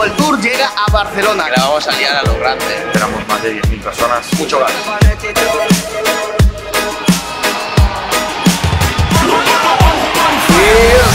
World Tour llega a Barcelona. Que la vamos a liar a los grandes. Éramos más de 10.000 personas. Mucho gas. Yeah.